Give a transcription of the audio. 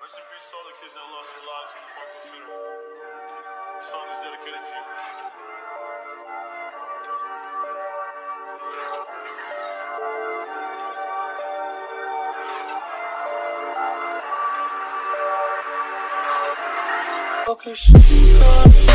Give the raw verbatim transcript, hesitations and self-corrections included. Rest in peace to all the kids that lost their lives in the Parkland shooting. The song is dedicated to you. Okay,